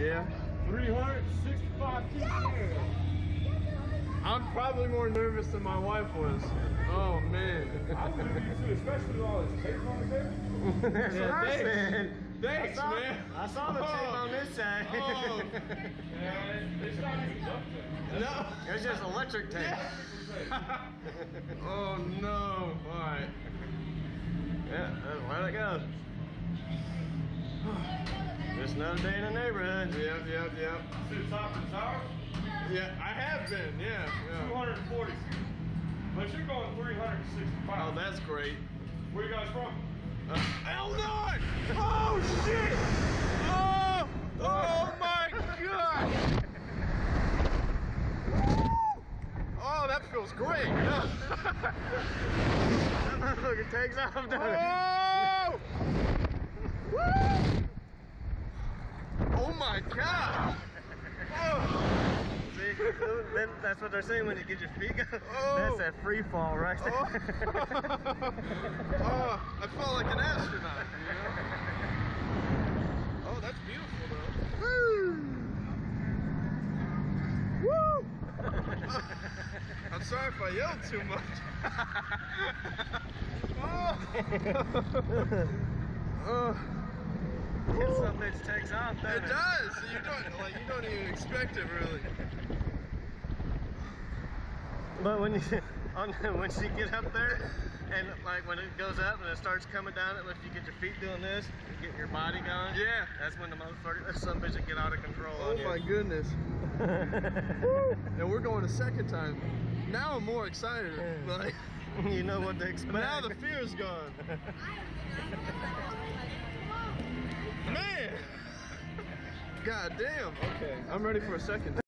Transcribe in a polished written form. Yeah. 365 feet in the air. I'm probably more nervous than my wife was. Oh man. I was nervous too, especially with all this tape on the table. That's what I said. Thanks, man. I saw the tape on this side. Oh. Yeah, it's not even duct tape. No. It's just electric tape. Yeah. Oh no. All right. Yeah, that's where it goes. Just another day in the neighborhood. Yep, yep, yep. See the top of the tower? Yeah, I have been, yeah. 240 feet. But you're going 365. Oh, that's great. Where you guys from? Illinois! Oh, shit! Oh! Oh, my God! Oh, that feels great! That motherfucker takes off, doesn't it? Oh, my God! Oh. See, that's what they're saying when you get your feet going. Oh. That's that free fall right there. Oh. Oh, I felt like an astronaut, you know? Oh, that's beautiful, though. Woo! Woo! I'm sorry if I yelled too much. Oh. Oh. This bitch takes off, doesn't it? It does! So you don't even expect it, really. But when you get up there, and like when it goes up and it starts coming down, if you get your feet doing this, you get your body going. Yeah. That's when the motherfucker, that son of a bitch will get out of control on you. Oh my goodness. And we're going a second time. Now I'm more excited. Like, you know what to expect. Now the fear's gone. Man! God damn! Okay, I'm ready for a second.